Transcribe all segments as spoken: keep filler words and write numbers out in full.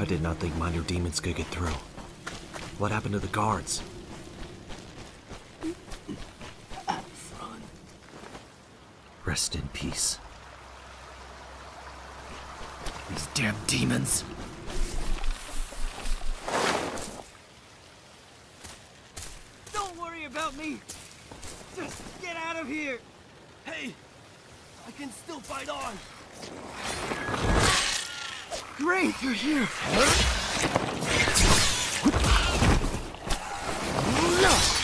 I did not think minor demons could get through. What happened to the guards? Up front. Rest in peace. These damn demons! Don't worry about me! Just get out of here! Hey! I can still fight on! Great, you're here! Huh? No!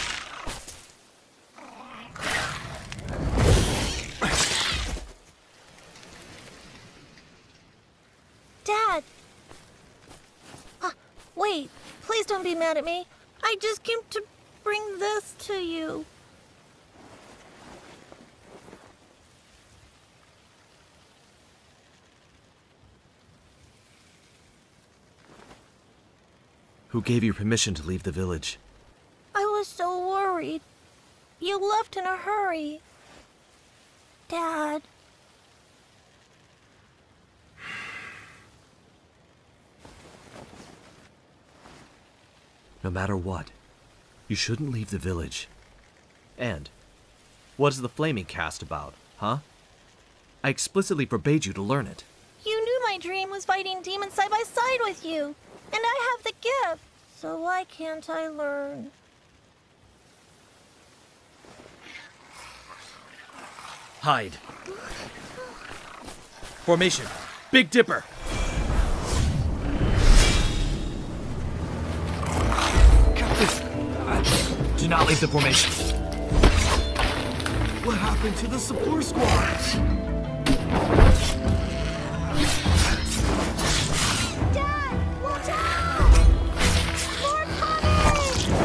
Don't be mad at me. I just came to bring this to you. Who gave you permission to leave the village? I was so worried. You left in a hurry. Dad. No matter what, you shouldn't leave the village. And what is the flaming cast about, huh? I explicitly forbade you to learn it. You knew my dream was fighting demons side by side with you, and I have the gift, so why can't I learn? Hide. Formation. Big Dipper. Do not leave the formation. What happened to the support squad? Dad, watch out! More coming! Ah!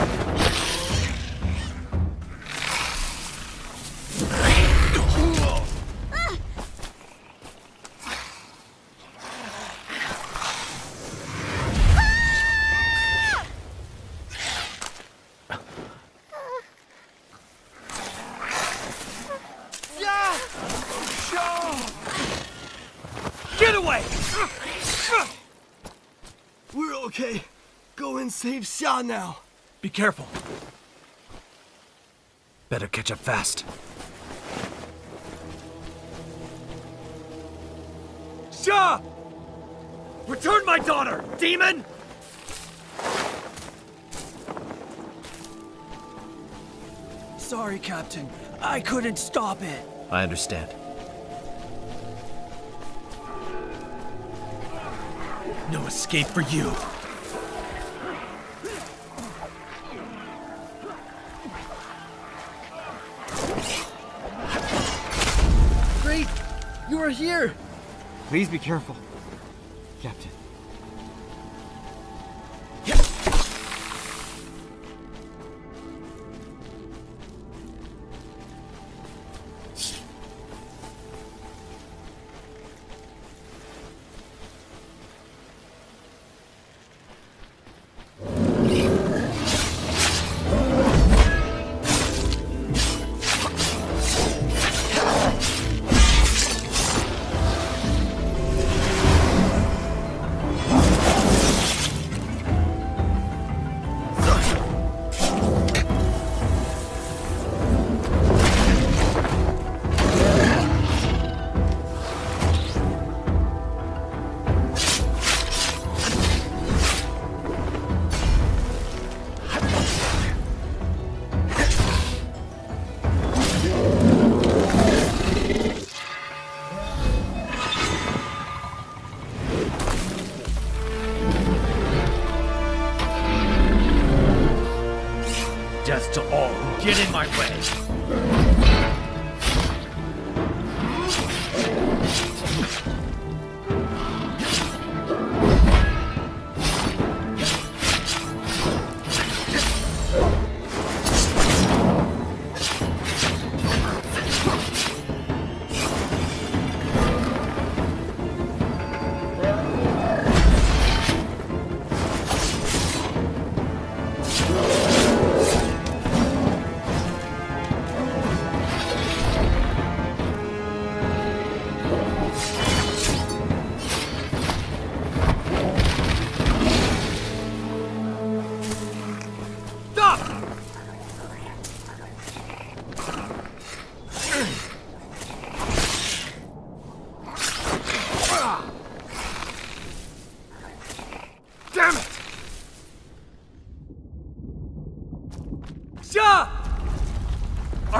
Okay, go and save Xia now. Be careful. Better catch up fast. Xia! Return my daughter, demon! Sorry, Captain. I couldn't stop it. I understand. No escape for you. You are here! Please be careful, Captain. Death to all who get in my way.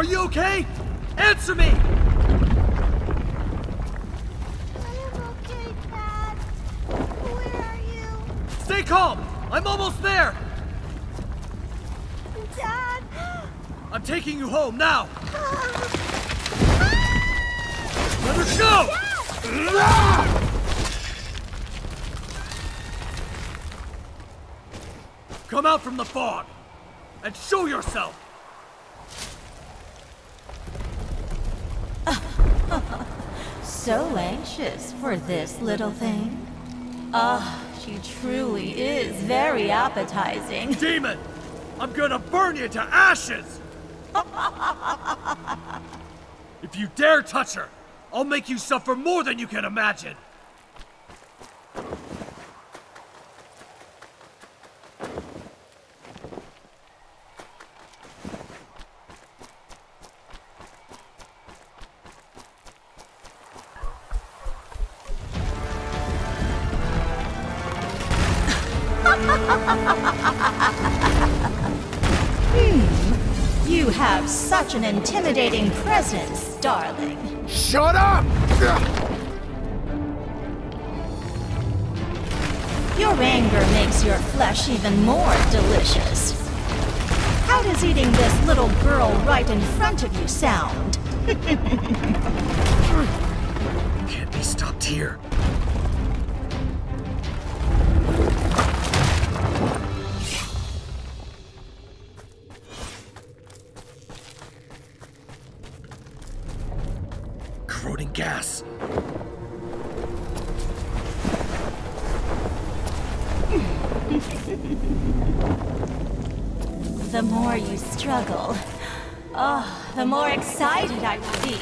Are you okay? Answer me! I'm okay, Dad. Where are you? Stay calm! I'm almost there! Dad! I'm taking you home now! Let her go! Dad! Come out from the fog and show yourself! So anxious for this little thing. Ah, oh, she truly is very appetizing. Demon! I'm gonna burn you to ashes! If you dare touch her, I'll make you suffer more than you can imagine! Hmm. You have such an intimidating presence, darling. Shut up! Your anger makes your flesh even more delicious. How does eating this little girl right in front of you sound? Can't be stopped here. Corroding gas. The more you struggle, oh, the more excited I will be.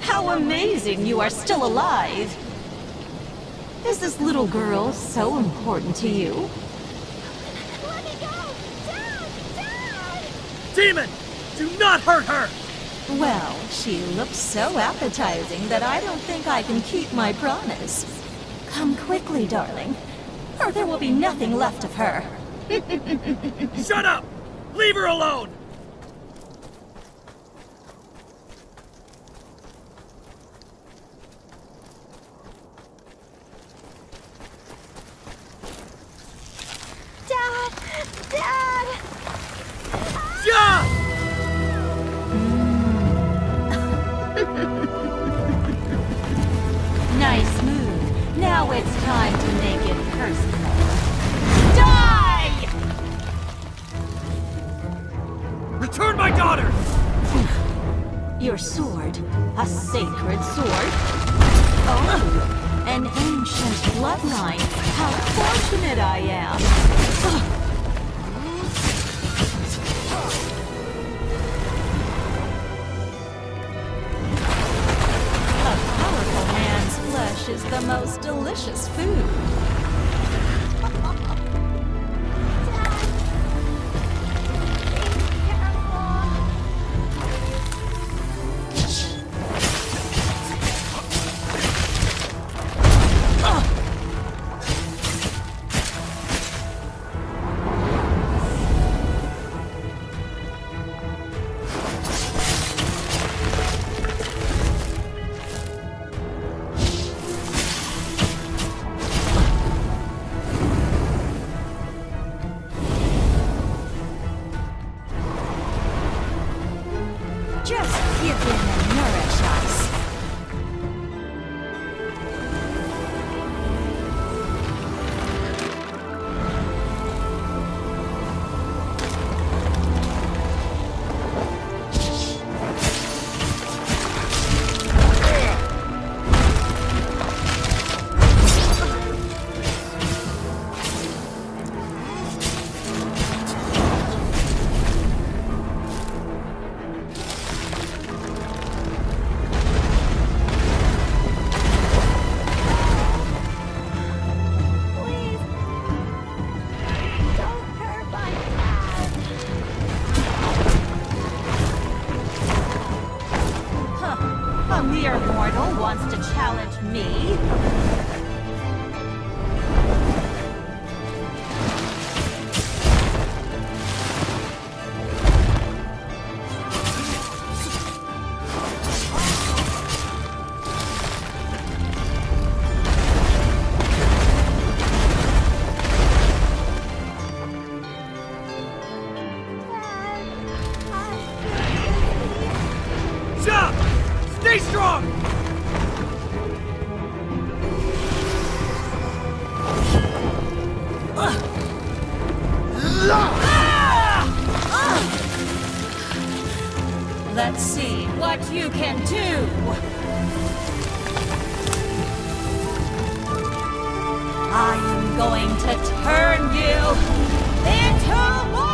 How amazing you are still alive! Is this little girl so important to you? Let me go! Dad! Dad! Demon! Do not hurt her! Well, she looks so appetizing that I don't think I can keep my promise. Come quickly, darling, or there will be nothing left of her. Shut up! Leave her alone! Dad! Yeah! Nice move. Now it's time to make it personal. Die! Return my daughter! Your sword. A sacred sword. Oh, an ancient bloodline. How fortunate I am. Oh. Is the most delicious food. Just give him and nourish us. mortal wants to challenge me? Stay strong! Let's see what you can do! I am going to turn you into one!